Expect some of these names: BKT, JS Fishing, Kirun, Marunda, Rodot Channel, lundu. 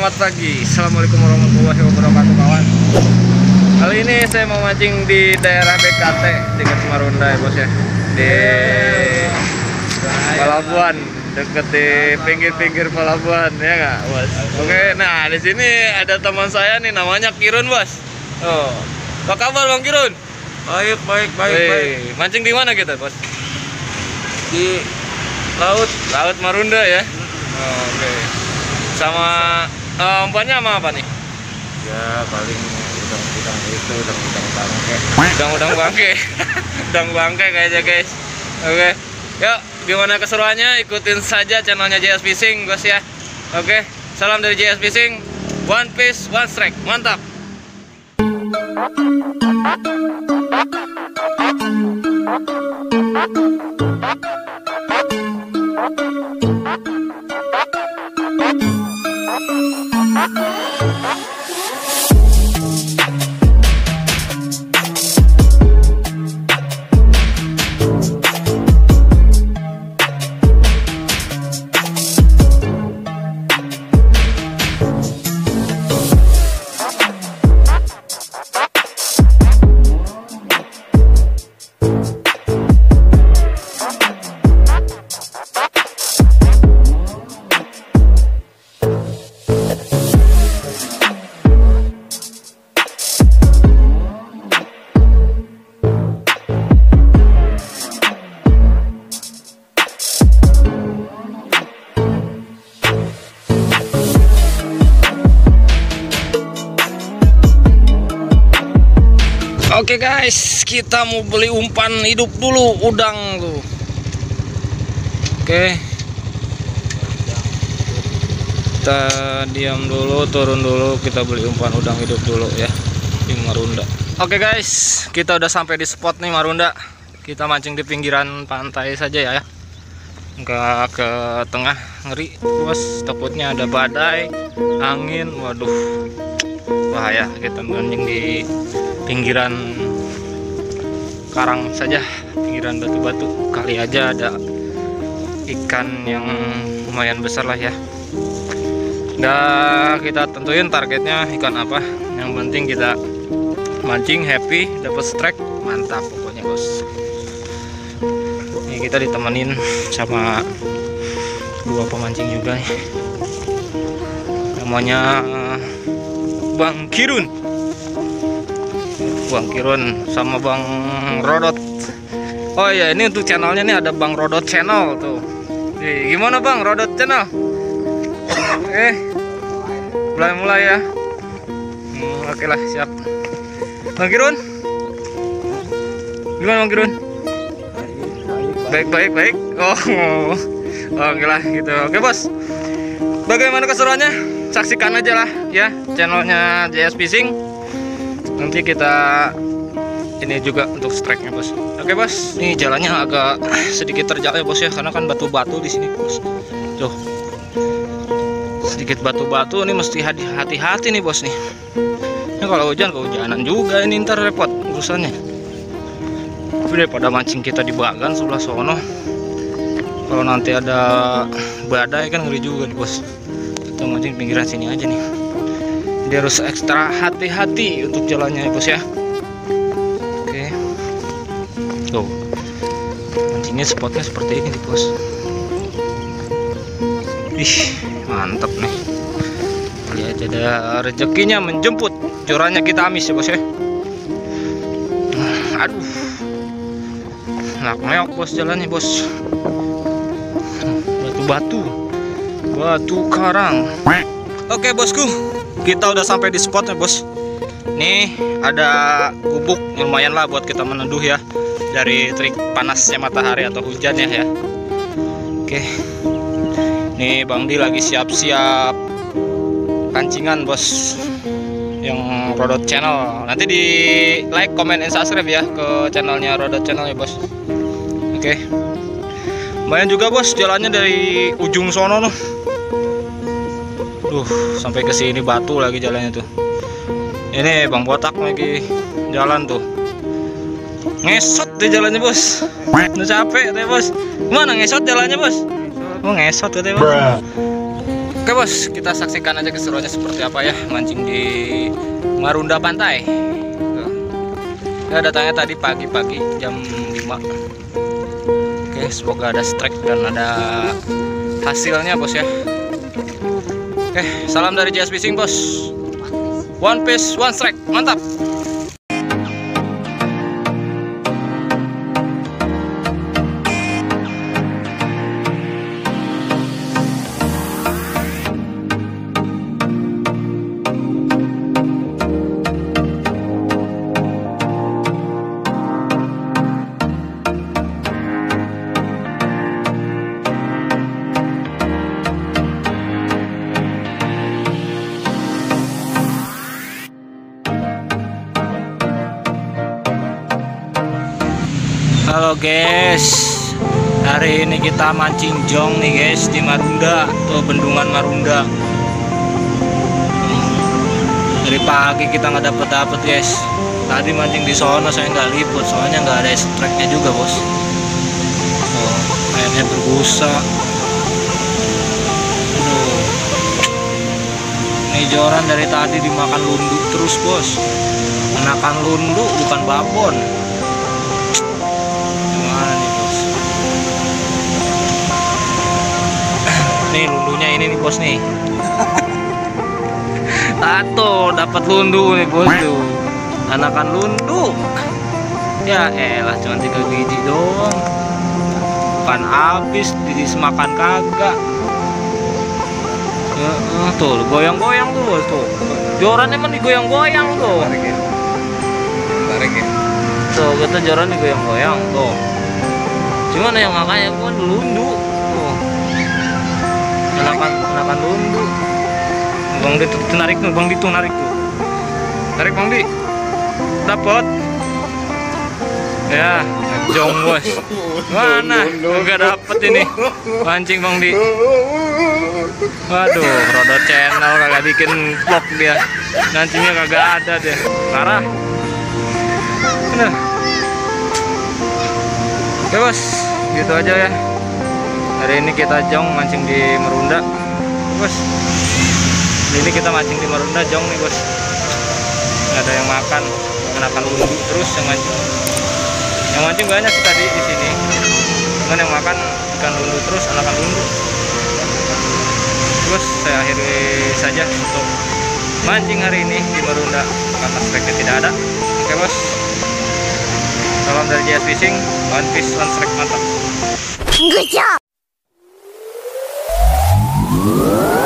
Selamat pagi, Assalamualaikum warahmatullahi wabarakatuh kawan. Kali ini saya mau mancing di daerah BKT dekat Marunda ya bos ya, di pelabuhan, deket di pinggir-pinggir pelabuhan ya nggak bos. Oke, nah di sini ada teman saya nih namanya Kirun bos. Oh, apa kabar bang Kirun? Baik. Mancing di mana kita bos? Di laut Marunda ya. Oh, oke. Sama umpannya sama apa nih? Ya paling udang bangke kayaknya guys. Oke, yuk gimana keseruannya, ikutin saja channelnya JS Fishing guys ya. Oke, salam dari JS Fishing, one piece one strike, mantap. Oke guys, kita mau beli umpan hidup dulu, udang tuh. Oke, kita diam dulu, turun dulu, kita beli umpan udang hidup dulu ya di Marunda. Oke guys, kita udah sampai di spot nih Marunda. Kita mancing di pinggiran pantai saja ya, nggak ke tengah, ngeri bos, takutnya ada badai, angin, waduh bahaya. Kita mancing di pinggiran karang saja, pinggiran batu-batu, kali aja ada ikan yang lumayan besar lah ya. Nah kita tentuin targetnya ikan apa, yang penting kita mancing happy, dapat strike, mantap pokoknya bos. Ini kita ditemenin sama dua pemancing juga nih, namanya Bang Kirun sama Bang Rodot. Oh ya, ini untuk channelnya nih ada Bang Rodot Channel tuh. Gimana Bang Rodot Channel? Mulai ya. Oke lah, siap. Bang Kirun, gimana Bang Kirun? Baik. Oh, oke lah gitu. Oke bos, bagaimana keseruannya? Saksikan aja lah ya channelnya JS Fishing. Nanti kita ini juga untuk strike-nya bos. Oke bos, ini jalannya agak sedikit terjal ya bos ya, karena kan batu-batu di sini bos. Tuh, sedikit batu-batu, ini mesti hati-hati nih bos nih. Ini kalau hujan kehujanan juga, ini ntar repot urusannya. Tapi daripada mancing kita di bagan sebelah sono, kalau nanti ada badai kan ngeri juga nih bos. Kita mancing pinggiran sini aja nih. Dia harus ekstra hati-hati untuk jalannya ya bos ya. Oke, tuh mancingnya spotnya seperti ini nih bos. Ih mantap nih, lihat ada rezekinya menjemput, curahnya kita amis ya bos ya. Aduh nak meok bos jalannya bos, batu karang. Oke bosku, kita udah sampai di spot ya bos. Nih ada gubuk, lumayan lah buat kita meneduh ya, dari terik panasnya matahari atau hujannya ya. Oke, nih Bang Di lagi siap-siap pancingan bos, yang Rodot Channel. Nanti di like, comment, and subscribe ya ke channelnya Rodot Channel ya bos. Oke, lumayan juga bos jalannya dari ujung sono loh. Duh, sampai ke sini batu lagi jalannya tuh. Ini Bang Botak lagi jalan tuh, ngesot deh jalannya bos. Udah capek deh bos. Gimana ngesot jalannya bos? Ngesot deh bos. Oke bos, kita saksikan aja keseruannya seperti apa ya mancing di Marunda pantai. Ya, datangnya tadi pagi-pagi jam 5. Oke, semoga ada strike dan ada hasilnya bos ya. Oke, salam dari JS Fishing bos. One piece, one strike, mantap. Halo guys, hari ini kita mancing jong nih guys di Marunda, tuh bendungan Marunda. Dari pagi kita nggak dapet guys. Tadi mancing di sono saya nggak liput, soalnya nggak ada strike-nya juga bos. Airnya berbusa. Aduh. Ini joran dari tadi dimakan lundu terus bos. Menakan lundu bukan babon. Nih lundunya ini nih bos nih. Tato dapat lundu nih bos tuh. Anakan lundu. Ya elah cuma 3 biji doang. Bukan habis disemakan kagak. Tuh goyang-goyang tuh bos tuh. Joran emang digoyang-goyang tuh. Barengin. Tuh kata joran digoyang-goyang tuh. Cuman yang makanya gua lundu. Kenakan lundu. Bang Di narik tuh, Bang Di tuh narik tuh. Tarik Bang Di. Dapat. Ya, jong bos. Mana? Enggak dapat ini. Pancing Bang Di. Waduh, Rodot Channel kagak bikin vlog dia. Pancingnya kagak ada deh. Parah. Nah. Oke bos, gitu aja ya. Hari ini kita jong mancing di Marunda, bos. Hari ini kita mancing di Marunda jong nih bos. Nggak ada yang makan, kenakan lundu terus yang mancing. Yang mancing banyak sih tadi di sini. Cuman yang makan ikan lundu terus, anakan lundu. Terus saya akhiri saja untuk mancing hari ini di Marunda karena strike tidak ada. Oke bos. Salam dari JS Fishing, one fish one strike mantap. Good job. Whoa!